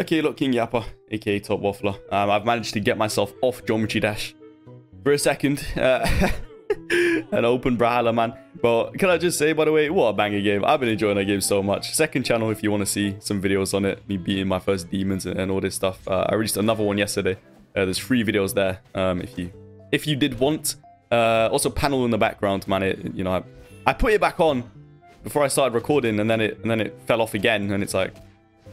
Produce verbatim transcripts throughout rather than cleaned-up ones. Okay, look, King Yapper, aka Top Waffler. Um, I've managed to get myself off Geometry Dash for a second. Uh, an open Brawlhalla, man. But can I just say, by the way, what a banger game. I've been enjoying that game so much. Second channel if you want to see some videos on it. Me beating my first demons and, and all this stuff. Uh, I released another one yesterday. Uh, there's three videos there um, if you if you did want. Uh, also, panel in the background, man. It, you know, I, I put it back on before I started recording, and then it and then it fell off again, and it's like,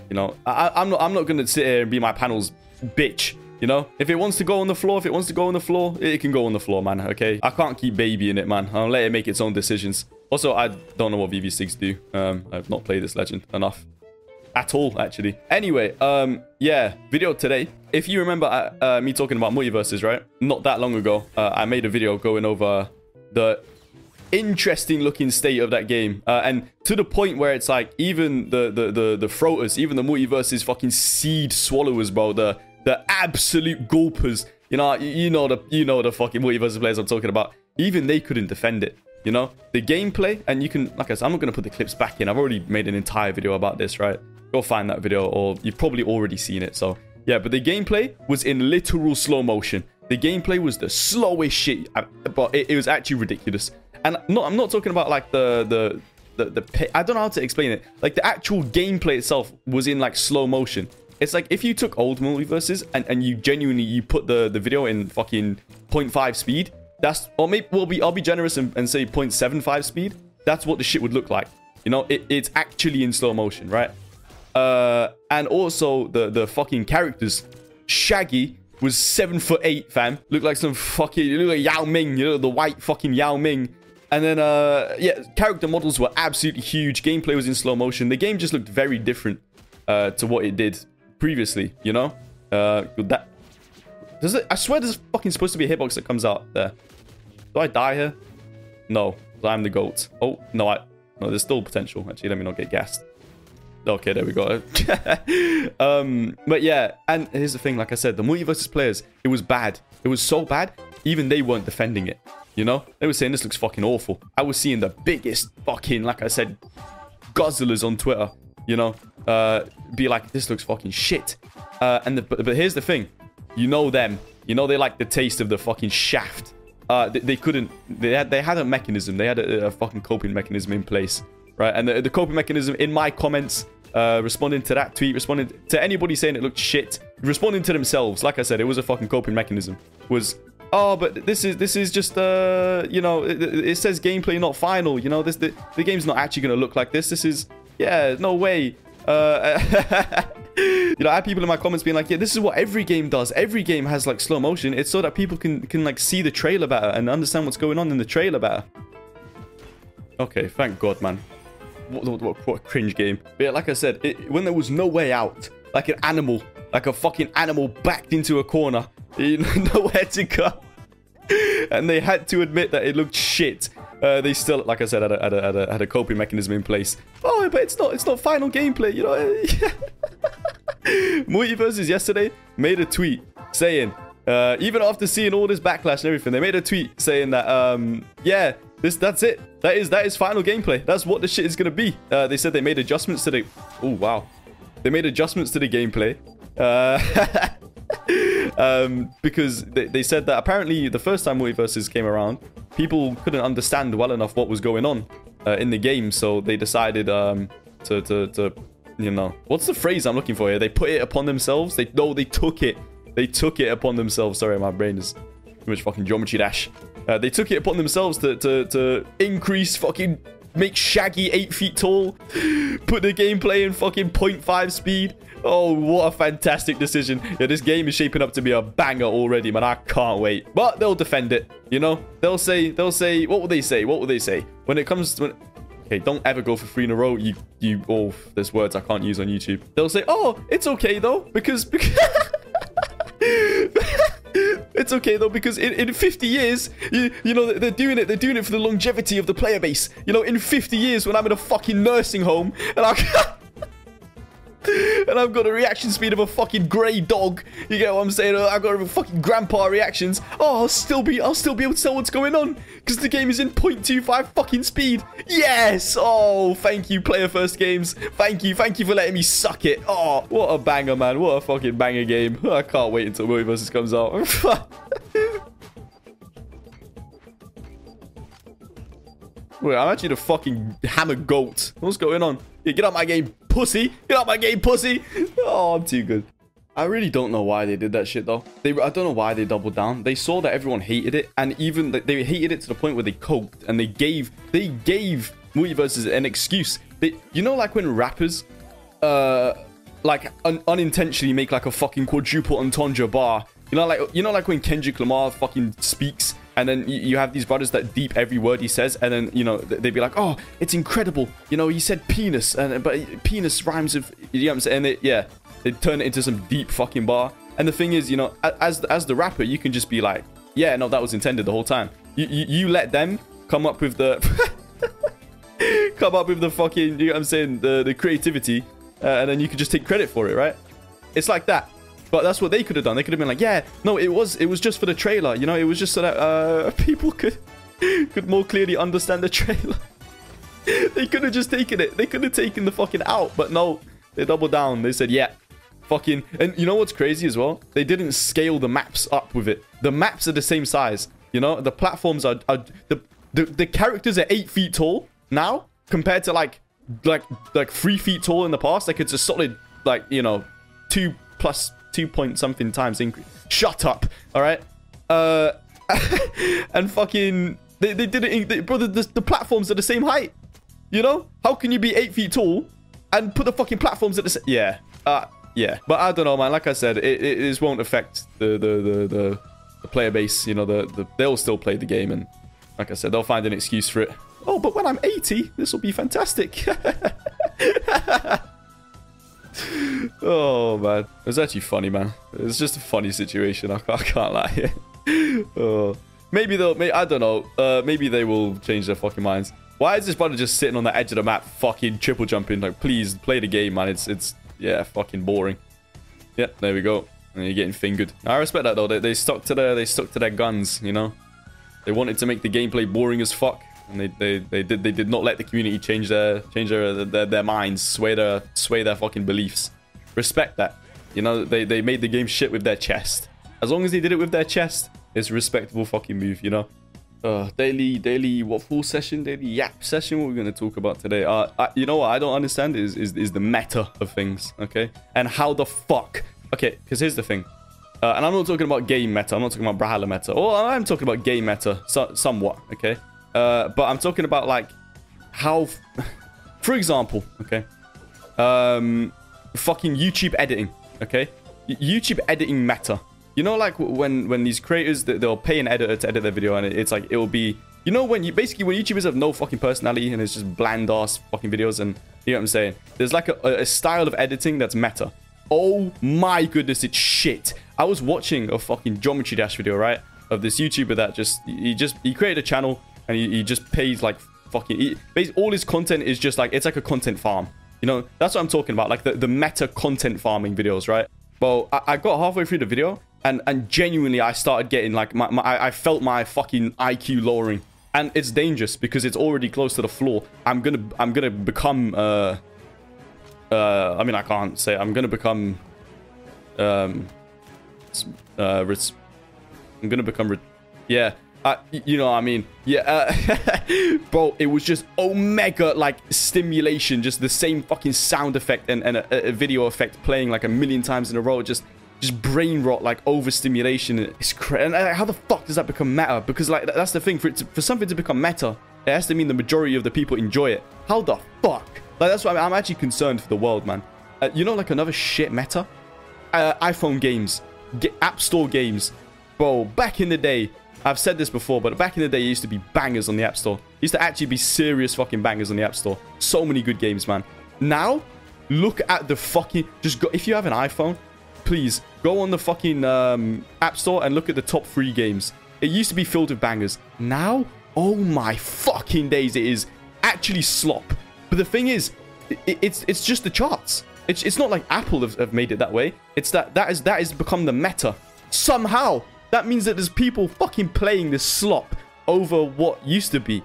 you know, I, I'm not I'm not gonna sit here and be my panel's bitch. You know, if it wants to go on the floor, if it wants to go on the floor, it can go on the floor, man. Okay, I can't keep babying it, man. I'll let it make its own decisions. Also, I don't know what V V six do. Um, I've not played this legend enough at all, actually. Anyway, um, yeah, video today. If you remember uh, uh, me talking about MultiVersus, right? Not that long ago, uh, I made a video going over the interesting looking state of that game, uh, and to the point where it's like even the the the the throaters, even the MultiVersus fucking seed swallowers, bro, the the absolute gulpers, you know, you know the you know the fucking MultiVersus players I'm talking about. Even they couldn't defend it, you know, the gameplay. And you can, like I said, I'm not gonna put the clips back in. I've already made an entire video about this, right? Go find that video, or you've probably already seen it. So yeah, but the gameplay was in literal slow motion. The gameplay was the slowest shit, but it, it was actually ridiculous. And not, I'm not talking about like the, the the the I don't know how to explain it. Like the actual gameplay itself was in like slow motion. It's like if you took old MultiVersus and and you genuinely you put the the video in fucking point five speed. That's, or maybe we'll be I'll be generous and, and say point seven five speed. That's what the shit would look like. You know, it, it's actually in slow motion, right? Uh, and also the the fucking characters, Shaggy was seven foot eight, fam. Looked like some fucking, you look like Yao Ming, you know, the white fucking Yao Ming. And then, uh, yeah, character models were absolutely huge. Gameplay was in slow motion. The game just looked very different uh, to what it did previously, you know? Uh, that... Does it... I swear there's fucking supposed to be a hitbox that comes out there. Do I die here? No. I'm the GOAT. Oh, no, I... No, there's still potential. Actually, let me not get gassed. Okay, there we go. um, but yeah, and here's the thing. Like I said, the MultiVersus players, it was bad. It was so bad, even they weren't defending it. You know, they were saying this looks fucking awful. I was seeing the biggest fucking, like I said, guzzlers on Twitter, you know, uh, be like, this looks fucking shit. Uh, and the, but, but here's the thing. You know them. You know they like the taste of the fucking shaft. Uh, they, they couldn't, they had, they had a mechanism. They had a, a fucking coping mechanism in place, right? And the, the coping mechanism in my comments, uh, responding to that tweet, responding to anybody saying it looked shit, responding to themselves. Like I said, it was a fucking coping mechanism. Was... Oh, but this is this is just, uh, you know, it, it says gameplay, not final. You know, this the, the game's not actually going to look like this. This is, yeah, no way. Uh, you know, I had people in my comments being like, yeah, this is what every game does. Every game has, like, slow motion. It's so that people can, can like, see the trailer better and understand what's going on in the trailer better. Okay, thank God, man. What, what, what a cringe game. But yeah, like I said, it, when there was no way out, like an animal, like a fucking animal backed into a corner. You know, nowhere to go. And they had to admit that it looked shit. Uh, they still, like I said, had a, had, a, had, a, had a coping mechanism in place. Oh, but it's not it's not final gameplay, you know? MultiVersus yesterday made a tweet saying, uh, even after seeing all this backlash and everything, they made a tweet saying that, um, yeah, this that's it. That is, that is final gameplay. That's what the shit is going to be. Uh, they said they made adjustments to the... Oh, wow. They made adjustments to the gameplay. Uh... Um, because they, they said that apparently the first time MultiVersus came around, people couldn't understand well enough what was going on uh, in the game, so they decided um, to, to, to, you know, what's the phrase I'm looking for here? They put it upon themselves. They no, they took it. They took it upon themselves. Sorry, my brain is too much fucking Geometry Dash. Uh, they took it upon themselves to to to increase fucking, make Shaggy eight feet tall, put the gameplay in fucking point five speed. Oh, what a fantastic decision. Yeah, this game is shaping up to be a banger already, man. I can't wait. But they'll defend it, you know? They'll say, they'll say, what will they say? What will they say? When it comes to... When, okay, don't ever go for three in a row. You, you, oh, there's words I can't use on YouTube. They'll say, oh, it's okay, though, because... because it's okay, though, because in, in fifty years, you, you know, they're doing it. They're doing it for the longevity of the player base. You know, in fifty years, when I'm in a fucking nursing home, and I can't... And I've got a reaction speed of a fucking grey dog. You get what I'm saying? I've got a fucking grandpa reactions. Oh, I'll still be, I'll still be able to tell what's going on because the game is in zero point two five fucking speed. Yes. Oh, thank you, Player First Games. Thank you, thank you for letting me suck it. Oh, what a banger, man. What a fucking banger game. I can't wait until MultiVersus comes out. Wait, I'm actually the fucking hammer goat. What's going on? Yeah, get out my game, pussy. Get out my game, pussy. Oh, I'm too good. I really don't know why they did that shit, though. They, I don't know why they doubled down. They saw that everyone hated it, and even they hated it to the point where they coked, and they gave they gave MultiVersus an excuse. They, you know, like when rappers, uh, like un unintentionally make like a fucking quadruple entendre bar. You know, like you know, like when Kendrick Lamar fucking speaks. And then you have these brothers that deep every word he says. And then, you know, they'd be like, oh, it's incredible. You know, he said penis. and But penis rhymes with, you know what I'm saying? They, yeah, they turn it into some deep fucking bar. And the thing is, you know, as, as the rapper, you can just be like, yeah, no, that was intended the whole time. You, you, you let them come up with the, come up with the fucking, you know what I'm saying, the, the creativity. Uh, and then you can just take credit for it, right? It's like that. But that's what they could have done. They could have been like, yeah, no, it was it was just for the trailer. You know, it was just so that uh, people could could more clearly understand the trailer. They could have just taken it. They could have taken the fucking out. But no, they doubled down. They said, yeah, fucking. And you know what's crazy as well? They didn't scale the maps up with it. The maps are the same size. You know, the platforms are... are the, the, the characters are eight feet tall now compared to like, like, like three feet tall in the past. Like, it's a solid, like, you know, two plus... two point something times increase. Shut up. All right. Uh, and fucking, they, they did it. They, brother, the, the platforms are the same height. You know, how can you be eight feet tall and put the fucking platforms at the same? Yeah. Uh, yeah. But I don't know, man. Like I said, it, it, it won't affect the, the, the, the, the player base. You know, the, the, they'll still play the game. And like I said, they'll find an excuse for it. Oh, but when I'm eighty, this will be fantastic. Oh, man. It was actually funny, man. It's just a funny situation. I can't, I can't lie. Oh. Maybe they'll... May, I don't know. Uh, maybe they will change their fucking minds. Why is this brother just sitting on the edge of the map fucking triple jumping? Like, please, play the game, man. It's, it's yeah, fucking boring. Yeah, there we go. And you're getting fingered. I respect that, though. They, they, stuck to their, they stuck to their guns, you know? They wanted to make the gameplay boring as fuck. And they, they, they did they did not let the community change their change their their, their minds, sway their sway their fucking beliefs. Respect that. You know, they, they made the game shit with their chest. As long as they did it with their chest, it's a respectable fucking move, you know? Uh, daily, daily, what, full session? Daily yap session? What are we going to talk about today? Uh, I, you know what I don't understand is, is, is the meta of things, okay? And how the fuck... Okay, because here's the thing. Uh, and I'm not talking about game meta. I'm not talking about Brawlhalla meta. Or oh, I'm talking about game meta, so, somewhat, okay? Uh, but I'm talking about, like, how... For example, okay? Um... Fucking YouTube editing, okay? YouTube editing meta. You know, like when when these creators they'll pay an editor to edit their video, and it's like it'll be, you know, when you basically when YouTubers have no fucking personality and it's just bland ass fucking videos, and you know what I'm saying? There's like a, a style of editing that's meta. Oh my goodness, it's shit. I was watching a fucking Geometry Dash video, right, of this YouTuber that just he just he created a channel and he, he just pays like fucking he, basically all his content is just like it's like a content farm. You know, that's what I'm talking about, like the, the meta content farming videos, right? Well, I, I got halfway through the video and, and genuinely I started getting like, my, my I felt my fucking I Q lowering. And it's dangerous because it's already close to the floor. I'm gonna, I'm gonna become, uh, uh, I mean, I can't say, I'm gonna become, um, uh, I'm gonna become, re yeah. Uh, you know what I mean? Yeah, uh, bro, it was just omega, like, stimulation. Just the same fucking sound effect and, and a, a video effect playing, like, a million times in a row. Just just brain rot, like, overstimulation. It's crazy. And uh, how the fuck does that become meta? Because, like, that's the thing. For, it to, for something to become meta, it has to mean the majority of the people enjoy it. How the fuck? Like, that's why I'm, I'm actually concerned for the world, man. Uh, you know, like, another shit meta? Uh, iPhone games. G- App Store games. Bro, back in the day... I've said this before, but back in the day, it used to be bangers on the App Store. It used to actually be serious fucking bangers on the App Store. So many good games, man. Now, look at the fucking... Just go... If you have an iPhone, please, go on the fucking um, App Store and look at the top three games. It used to be filled with bangers. Now, oh my fucking days, it is actually slop. But the thing is, it, it's, it's just the charts. It's, it's not like Apple have, have made it that way. It's that that is that has become the meta. Somehow, that means that there's people fucking playing this slop over what used to be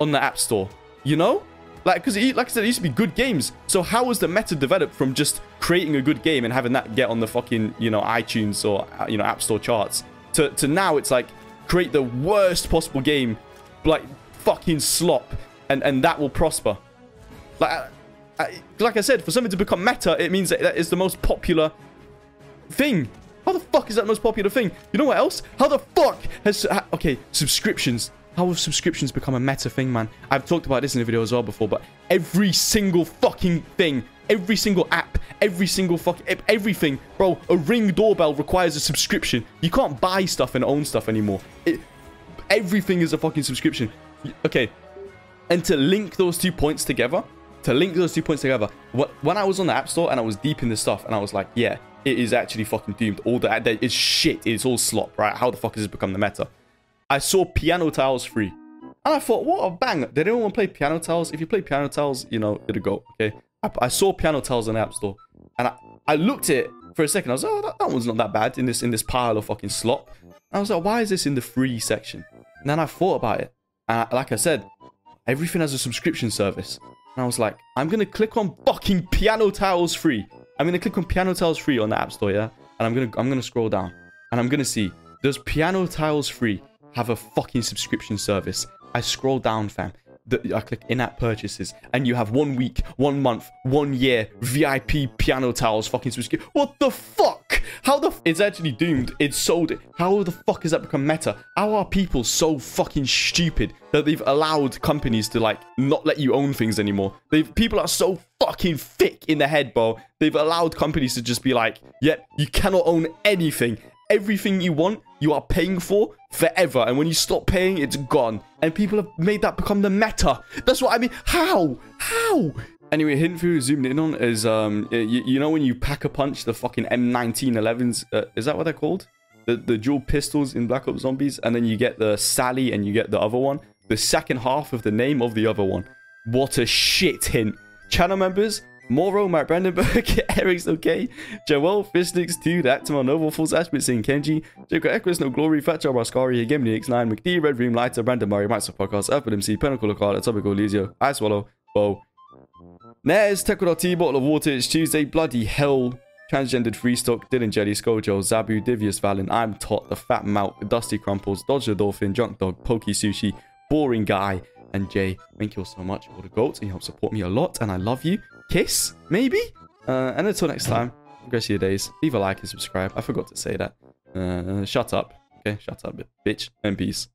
on the App Store. You know? Like, because like I said, it used to be good games. So how was the meta developed from just creating a good game and having that get on the fucking, you know, iTunes or, you know, App Store charts? To, to now, it's like, create the worst possible game, like, fucking slop, and, and that will prosper. Like I, like I said, for something to become meta, it means that that is the most popular thing. How the fuck is that the most popular thing? You know what else? How the fuck has... Okay, subscriptions. How have subscriptions become a meta thing, man? I've talked about this in the video as well before, but every single fucking thing, every single app, every single fuck, everything, bro, a Ring doorbell requires a subscription. You can't buy stuff and own stuff anymore. It, everything is a fucking subscription. Okay, and to link those two points together, to link those two points together, what, when I was on the App Store and I was deep in this stuff and I was like, yeah, it is actually fucking doomed. All that is shit. It's all slop, right? How the fuck has it become the meta? I saw Piano Tiles free, and I thought, what a bang! Did anyone play Piano Tiles? If you play Piano Tiles, you know, it'll go, okay? I, I saw Piano Tiles on the App Store, and I, I looked at it for a second. I was like, oh, that, that one's not that bad in this in this pile of fucking slop. And I was like, why is this in the free section? And then I thought about it, and I, like I said, everything has a subscription service. And I was like, I'm gonna click on fucking Piano Tiles free. I'm gonna click on Piano Tiles free on the App Store, yeah? And I'm gonna I'm gonna scroll down, and I'm gonna see, does Piano Tiles free have a fucking subscription service? I scroll down, fam. The, I click in-app purchases, and you have one week, one month, one year V I P Piano Tiles fucking subscription. What the fuck? How the? F it's actually doomed. It's sold. It. How the fuck has that become meta? How are people so fucking stupid that they've allowed companies to like not let you own things anymore? They've people are so fucking thick in the head, bro. They've allowed companies to just be like, yep, you cannot own anything. Everything you want, you are paying for forever. And when you stop paying, it's gone. And people have made that become the meta. That's what I mean. How? How? Anyway, hidden food zoomed in on is, um, you, you know when you pack a punch, the fucking M nineteen elevens, uh, is that what they're called? The, the dual pistols in Black Ops Zombies. And then you get the Sally and you get the other one. The second half of the name of the other one. What a shit hint. Channel members... Moro, Mark Brandenburg, Eric's okay, Joel, Fistix, Dude, Actimon, Noble, False Ashbitson, Kenji, Jacob Equus, No Glory, Fatjar, Raskari, Hegemini, X nine, McD, Red Room, Lighter, Brandon Murray, Microsoft Podcast, F L M C, Penacle, Card, Atomical, Lizio, I Swallow, Bo. Nez, Teco dot T, Bottle of Water, it's Tuesday, Bloody Hell, Transgendered Freestock, Dylan Jelly, Skojo, Zabu, Divius Valen, I'm Tot, The Fat Malk, Dusty Crumples, Dodge the Dolphin, Junk Dog, Pokey Sushi, Boring Guy, and Jay. Thank you all so much for the goats, and you help support me a lot, and I love you. Kiss, maybe? Uh, and until next time, progress your days. Leave a like and subscribe. I forgot to say that. Uh, shut up. Okay, shut up, bitch. And peace.